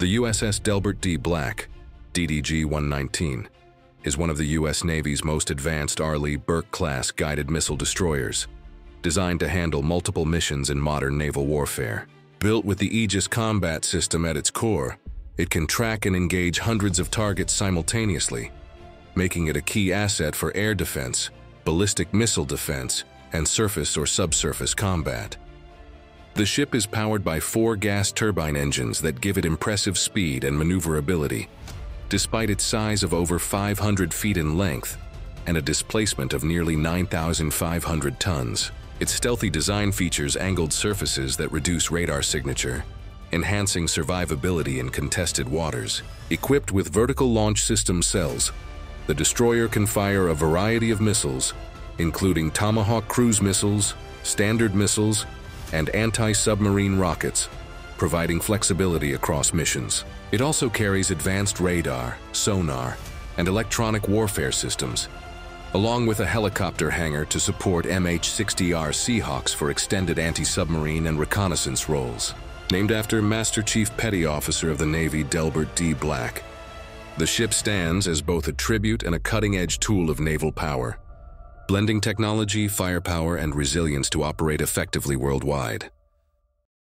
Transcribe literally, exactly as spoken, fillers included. The U S S Delbert D. Black, D D G one nineteen, is one of the U S Navy's most advanced R. Lee Burke-class guided missile destroyers, designed to handle multiple missions in modern naval warfare. Built with the Aegis Combat System at its core, it can track and engage hundreds of targets simultaneously, making it a key asset for air defense, ballistic missile defense, and surface or subsurface combat. The ship is powered by four gas turbine engines that give it impressive speed and maneuverability, despite its size of over five hundred feet in length and a displacement of nearly nine thousand five hundred tons. Its stealthy design features angled surfaces that reduce radar signature, enhancing survivability in contested waters. Equipped with vertical launch system cells, the destroyer can fire a variety of missiles, including Tomahawk cruise missiles, standard missiles, and anti-submarine rockets, providing flexibility across missions. It also carries advanced radar, sonar, and electronic warfare systems, along with a helicopter hangar to support M H sixty R Seahawks for extended anti-submarine and reconnaissance roles. Named after Master Chief Petty Officer of the Navy Delbert D. Black, the ship stands as both a tribute and a cutting-edge tool of naval power, blending technology, firepower, and resilience to operate effectively worldwide.